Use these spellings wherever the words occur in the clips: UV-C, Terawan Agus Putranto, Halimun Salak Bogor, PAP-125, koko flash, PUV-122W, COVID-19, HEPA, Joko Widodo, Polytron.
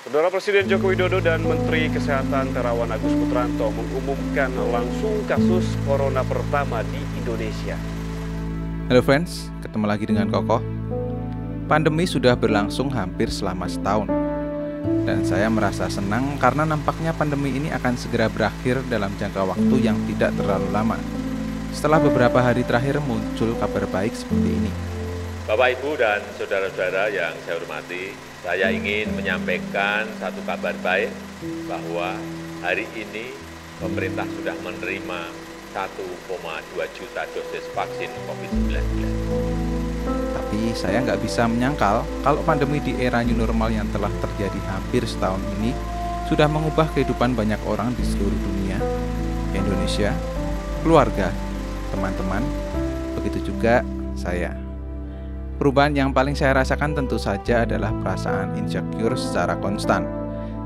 Saudara Presiden Joko Widodo dan Menteri Kesehatan Terawan Agus Putranto mengumumkan langsung kasus corona pertama di Indonesia. Halo friends, ketemu lagi dengan Kokoh. Pandemi sudah berlangsung hampir selama setahun. Dan saya merasa senang karena nampaknya pandemi ini akan segera berakhir dalam jangka waktu yang tidak terlalu lama. Setelah beberapa hari terakhir muncul kabar baik seperti ini. Bapak, Ibu, dan saudara-saudara yang saya hormati, saya ingin menyampaikan satu kabar baik bahwa hari ini pemerintah sudah menerima 1,2 juta dosis vaksin COVID-19. Tapi saya nggak bisa menyangkal kalau pandemi di era new normal yang telah terjadi hampir setahun ini sudah mengubah kehidupan banyak orang di seluruh dunia, Indonesia, keluarga, teman-teman, begitu juga saya. Perubahan yang paling saya rasakan tentu saja adalah perasaan insecure secara konstan.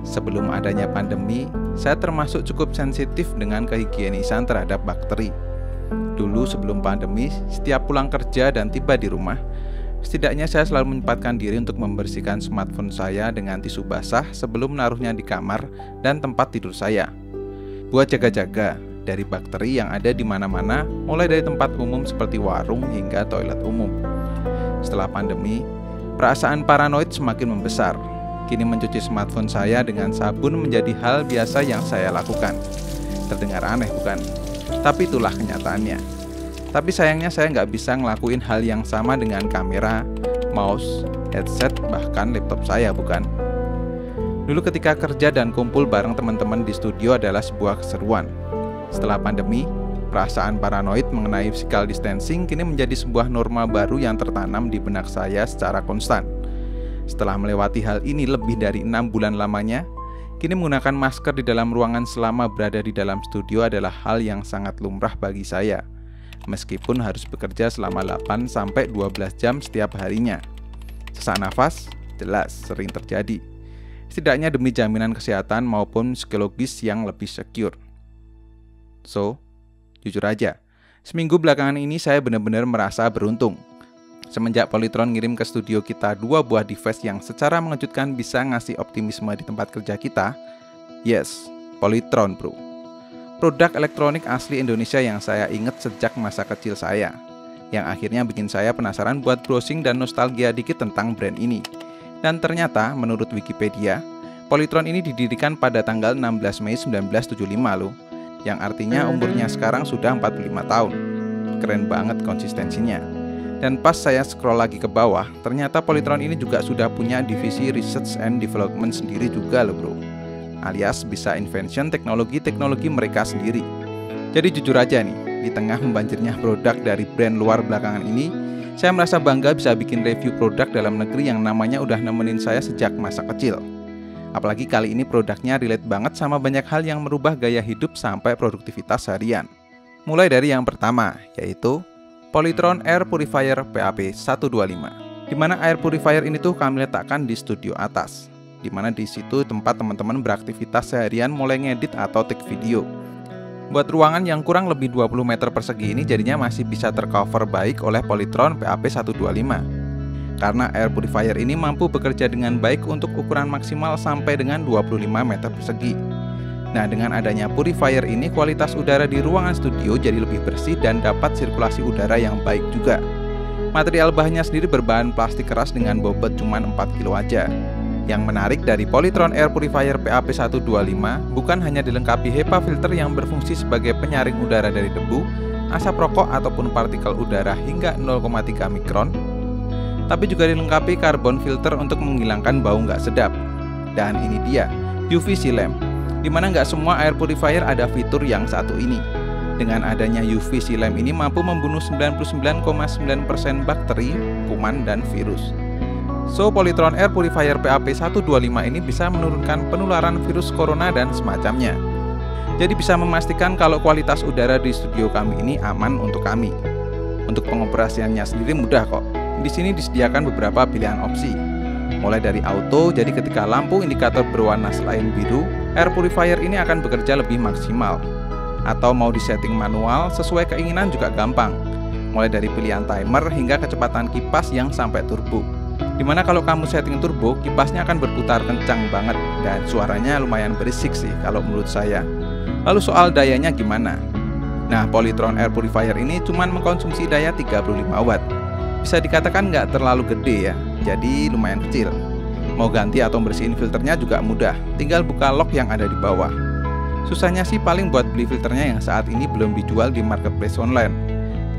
Sebelum adanya pandemi, saya termasuk cukup sensitif dengan kehigienisan terhadap bakteri. Dulu sebelum pandemi, setiap pulang kerja dan tiba di rumah, setidaknya saya selalu menyempatkan diri untuk membersihkan smartphone saya dengan tisu basah sebelum menaruhnya di kamar dan tempat tidur saya. Buat jaga-jaga dari bakteri yang ada di mana-mana, mulai dari tempat umum seperti warung hingga toilet umum. Setelah pandemi, perasaan paranoid semakin membesar. Kini mencuci smartphone saya dengan sabun menjadi hal biasa yang saya lakukan. Terdengar aneh bukan? Tapi itulah kenyataannya. Tapi sayangnya saya nggak bisa ngelakuin hal yang sama dengan kamera, mouse, headset, bahkan laptop saya bukan? Dulu ketika kerja dan kumpul bareng teman-teman di studio adalah sebuah keseruan. Setelah pandemi, perasaan paranoid mengenai physical distancing kini menjadi sebuah norma baru yang tertanam di benak saya secara konstan. Setelah melewati hal ini lebih dari 6 bulan lamanya, kini menggunakan masker di dalam ruangan selama berada di dalam studio adalah hal yang sangat lumrah bagi saya, meskipun harus bekerja selama 8-12 jam setiap harinya. Sesak nafas jelas sering terjadi, setidaknya demi jaminan kesehatan maupun psikologis yang lebih secure. So, jujur aja, seminggu belakangan ini saya benar-benar merasa beruntung. Semenjak Polytron ngirim ke studio kita 2 buah device yang secara mengejutkan bisa ngasih optimisme di tempat kerja kita. Yes, Polytron bro. Produk elektronik asli Indonesia yang saya ingat sejak masa kecil saya. Yang akhirnya bikin saya penasaran buat browsing dan nostalgia dikit tentang brand ini. Dan ternyata menurut Wikipedia, Polytron ini didirikan pada tanggal 16 Mei 1975 loh. Yang artinya umurnya sekarang sudah 45 tahun. Keren banget konsistensinya. Dan pas saya scroll lagi ke bawah, ternyata Polytron ini juga sudah punya divisi research and development sendiri juga loh bro. Alias bisa invention teknologi-teknologi mereka sendiri. Jadi jujur aja nih, di tengah membanjirnya produk dari brand luar belakangan ini, saya merasa bangga bisa bikin review produk dalam negeri yang namanya udah nemenin saya sejak masa kecil. Apalagi kali ini produknya relate banget sama banyak hal yang merubah gaya hidup sampai produktivitas harian. Mulai dari yang pertama, yaitu Polytron Air Purifier PAP-125. Di mana air purifier ini tuh kami letakkan di studio atas. Di mana di situ tempat teman-teman beraktivitas seharian mulai ngedit atau take video. Buat ruangan yang kurang lebih 20 meter persegi ini jadinya masih bisa tercover baik oleh Polytron PAP-125. Karena air purifier ini mampu bekerja dengan baik untuk ukuran maksimal sampai dengan 25 meter persegi. Nah, dengan adanya purifier ini, kualitas udara di ruangan studio jadi lebih bersih dan dapat sirkulasi udara yang baik juga. Material bahannya sendiri berbahan plastik keras dengan bobot cuma 4 kilo aja. Yang menarik dari Polytron Air Purifier PAP-125 bukan hanya dilengkapi HEPA filter yang berfungsi sebagai penyaring udara dari debu, asap rokok ataupun partikel udara hingga 0,3 mikron, tapi juga dilengkapi karbon filter untuk menghilangkan bau nggak sedap. Dan ini dia, UV-C lamp, dimana nggak semua air purifier ada fitur yang satu ini. Dengan adanya UV-C lamp ini mampu membunuh 99,9% bakteri, kuman, dan virus. So, Polytron Air Purifier PAP-125 ini bisa menurunkan penularan virus corona dan semacamnya. Jadi bisa memastikan kalau kualitas udara di studio kami ini aman untuk kami. Untuk pengoperasiannya sendiri mudah kok. Di sini disediakan beberapa pilihan opsi, mulai dari auto, jadi ketika lampu indikator berwarna selain biru, air purifier ini akan bekerja lebih maksimal. Atau mau disetting manual, sesuai keinginan juga gampang, mulai dari pilihan timer hingga kecepatan kipas yang sampai turbo. Dimana kalau kamu setting turbo, kipasnya akan berputar kencang banget dan suaranya lumayan berisik sih kalau menurut saya. Lalu soal dayanya gimana? Nah, Polytron Air Purifier ini cuman mengkonsumsi daya 35 Watt. Bisa dikatakan nggak terlalu gede ya, jadi lumayan kecil. Mau ganti atau bersihin filternya juga mudah, tinggal buka lock yang ada di bawah. Susahnya sih paling buat beli filternya yang saat ini belum dijual di marketplace online.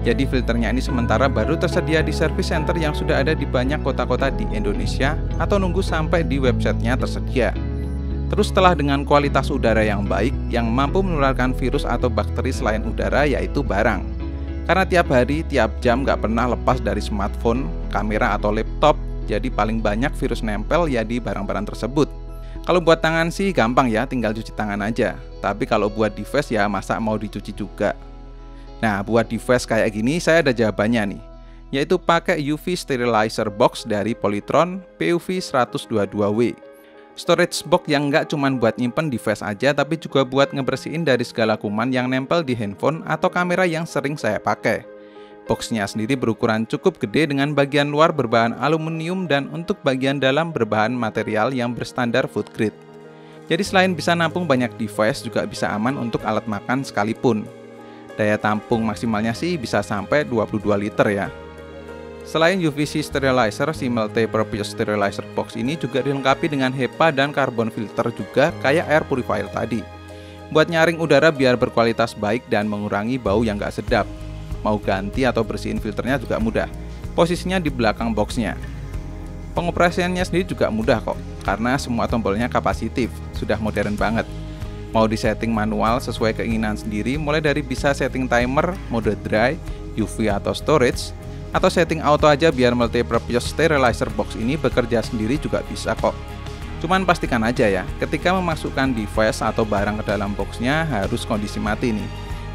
Jadi filternya ini sementara baru tersedia di service center yang sudah ada di banyak kota-kota di Indonesia, atau nunggu sampai di websitenya tersedia. Terus setelah dengan kualitas udara yang baik, yang mampu menularkan virus atau bakteri selain udara yaitu barang. Karena tiap hari, tiap jam nggak pernah lepas dari smartphone, kamera atau laptop, jadi paling banyak virus nempel ya di barang-barang tersebut. Kalau buat tangan sih gampang ya, tinggal cuci tangan aja. Tapi kalau buat device ya masa mau dicuci juga. Nah, buat device kayak gini saya ada jawabannya nih, yaitu pakai UV sterilizer box dari Polytron PUV-122W. Storage box yang nggak cuman buat nyimpen device aja, tapi juga buat ngebersihin dari segala kuman yang nempel di handphone atau kamera yang sering saya pakai. Boxnya sendiri berukuran cukup gede dengan bagian luar berbahan aluminium dan untuk bagian dalam berbahan material yang berstandar food grade. Jadi selain bisa nampung banyak device, juga bisa aman untuk alat makan sekalipun. Daya tampung maksimalnya sih bisa sampai 22 liter ya. Selain UV-C sterilizer, si multi-purpose sterilizer box ini juga dilengkapi dengan HEPA dan karbon filter juga kayak air purifier tadi. Buat nyaring udara biar berkualitas baik dan mengurangi bau yang gak sedap. Mau ganti atau bersihin filternya juga mudah. Posisinya di belakang boxnya. Pengoperasiannya sendiri juga mudah kok, karena semua tombolnya kapasitif, sudah modern banget. Mau disetting manual sesuai keinginan sendiri, mulai dari bisa setting timer, mode dry, UV atau storage, atau setting auto aja biar multi-purpose sterilizer box ini bekerja sendiri juga bisa kok. Cuman pastikan aja ya, ketika memasukkan device atau barang ke dalam boxnya harus kondisi mati nih.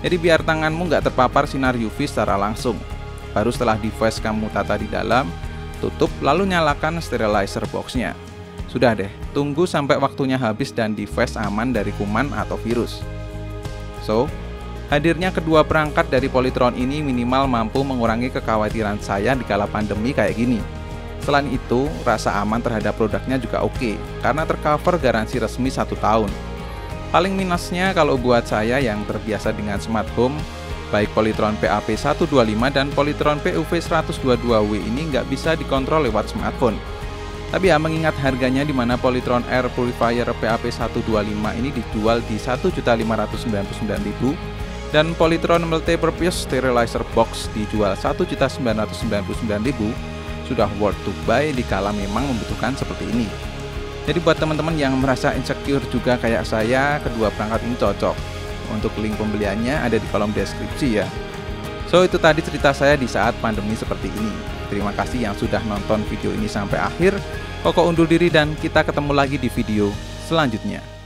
Jadi biar tanganmu nggak terpapar sinar UV secara langsung. Baru setelah device kamu tata di dalam, tutup lalu nyalakan sterilizer boxnya. Sudah deh, tunggu sampai waktunya habis dan device aman dari kuman atau virus. So, hadirnya kedua perangkat dari Polytron ini minimal mampu mengurangi kekhawatiran saya di kala pandemi kayak gini. Selain itu, rasa aman terhadap produknya juga oke, karena tercover garansi resmi 1 tahun. Paling minusnya kalau buat saya yang terbiasa dengan smart home, baik Polytron PAP-125 dan Polytron PUV-122W ini nggak bisa dikontrol lewat smartphone. Tapi ya mengingat harganya, di mana Polytron Air Purifier PAP-125 ini dijual di 1.599.000 dan Polytron Multi-Purpose Sterilizer Box dijual 1.999.000, sudah worth to buy dikala memang membutuhkan seperti ini. Jadi buat teman-teman yang merasa insecure juga kayak saya, kedua perangkat ini cocok. Untuk link pembeliannya ada di kolom deskripsi ya. So, itu tadi cerita saya di saat pandemi seperti ini. Terima kasih yang sudah nonton video ini sampai akhir. Koko undur diri dan kita ketemu lagi di video selanjutnya.